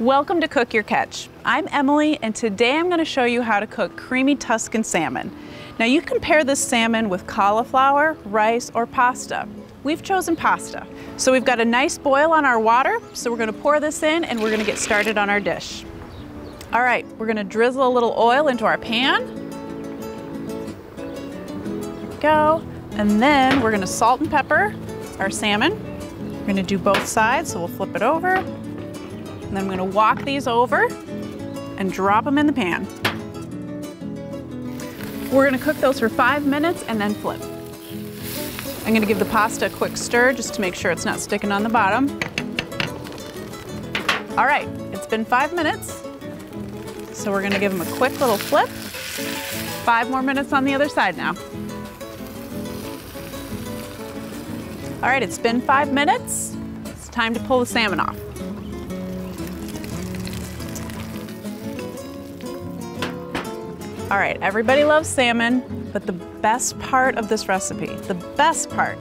Welcome to Cook Your Catch. I'm Emily, and today I'm going to show you how to cook creamy Tuscan salmon. Now you can pair this salmon with cauliflower, rice, or pasta. We've chosen pasta. So we've got a nice boil on our water, so we're going to pour this in and we're going to get started on our dish. All right, we're going to drizzle a little oil into our pan. There we go. And then we're going to salt and pepper our salmon. We're going to do both sides, so we'll flip it over. And then I'm gonna walk these over and drop them in the pan. We're gonna cook those for 5 minutes and then flip. I'm gonna give the pasta a quick stir just to make sure it's not sticking on the bottom. All right, it's been 5 minutes. So we're gonna give them a quick little flip. 5 more minutes on the other side now. All right, it's been 5 minutes. It's time to pull the salmon off. All right, everybody loves salmon, but the best part of this recipe, the best part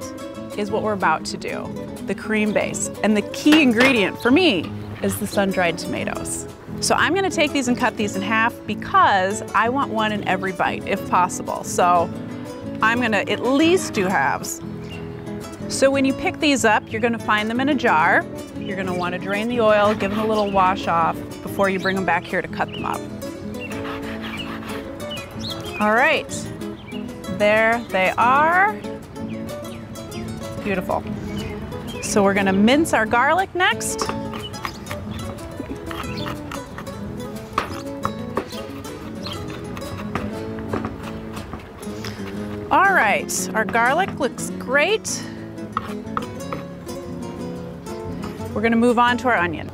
is what we're about to do, the cream base. And the key ingredient for me is the sun-dried tomatoes. So I'm gonna take these and cut these in half because I want one in every bite, if possible. So I'm gonna at least do halves. So when you pick these up, you're gonna find them in a jar. You're gonna wanna drain the oil, give them a little wash off before you bring them back here to cut them up. All right, there they are. Beautiful. So we're gonna mince our garlic next. All right, our garlic looks great. We're gonna move on to our onion.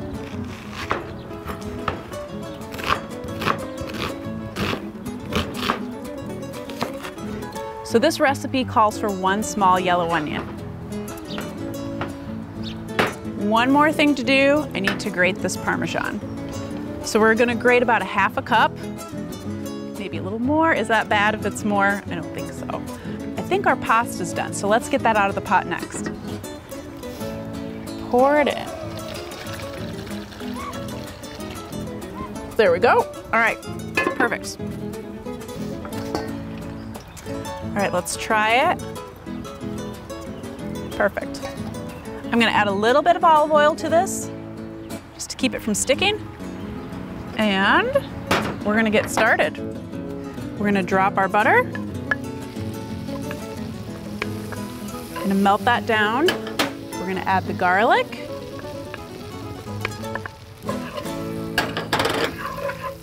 So this recipe calls for 1 small yellow onion. 1 more thing to do, I need to grate this Parmesan. So we're gonna grate about 1/2 cup, maybe a little more. Is that bad if it's more? I don't think so. I think our pasta's done, so let's get that out of the pot next. Pour it in. There we go. All right, perfect. All right, let's try it. Perfect. I'm gonna add a little bit of olive oil to this, just to keep it from sticking. And we're gonna get started. We're gonna drop our butter. I'm gonna melt that down. We're gonna add the garlic.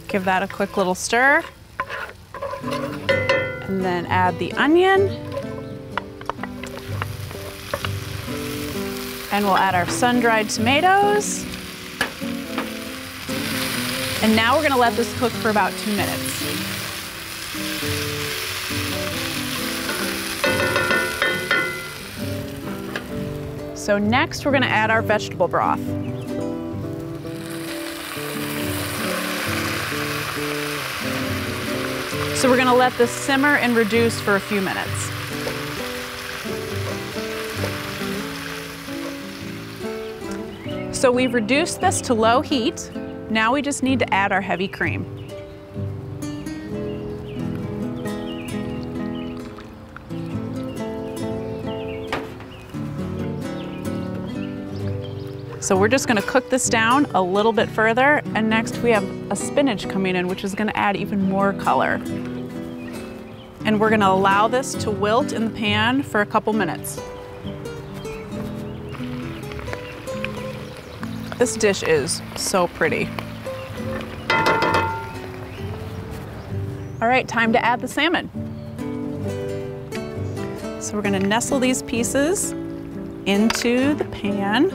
Give that a quick little stir. And then add the onion. And we'll add our sun-dried tomatoes. And now we're gonna let this cook for about 2 minutes. So next we're gonna add our vegetable broth. So we're gonna let this simmer and reduce for a few minutes. So we've reduced this to low heat. Now we just need to add our heavy cream. So we're just gonna cook this down a little bit further, and next we have a spinach coming in, which is gonna add even more color. And we're gonna allow this to wilt in the pan for a couple minutes. This dish is so pretty. All right, time to add the salmon. So we're gonna nestle these pieces into the pan.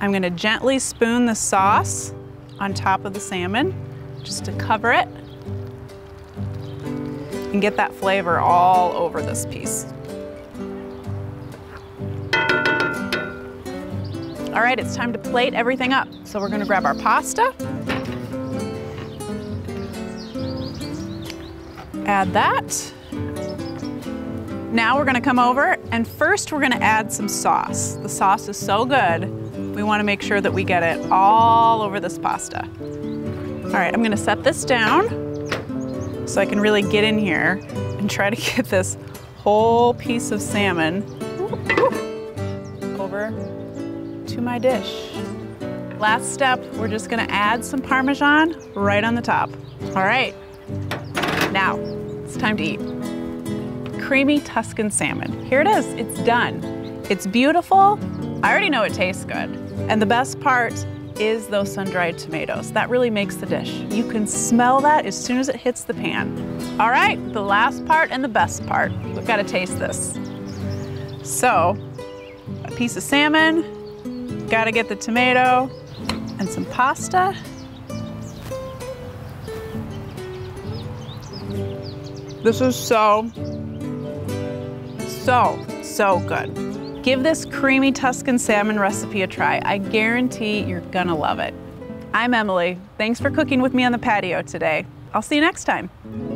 I'm gonna gently spoon the sauce on top of the salmon, just to cover it and get that flavor all over this piece. All right, it's time to plate everything up. So we're gonna grab our pasta, add that, Now we're gonna come over and first we're gonna add some sauce. The sauce is so good, we wanna make sure that we get it all over this pasta. All right, I'm gonna set this down so I can really get in here and try to get this whole piece of salmon over to my dish. Last step, we're just gonna add some Parmesan right on the top. All right, now it's time to eat. Creamy Tuscan salmon. Here it is, it's done. It's beautiful, I already know it tastes good. And the best part is those sun-dried tomatoes. That really makes the dish. You can smell that as soon as it hits the pan. All right, the last part and the best part. We've got to taste this. So, a piece of salmon, got to get the tomato, and some pasta. This is so good. Give this creamy Tuscan salmon recipe a try. I guarantee you're gonna love it. I'm Emily. Thanks for cooking with me on the patio today. I'll see you next time.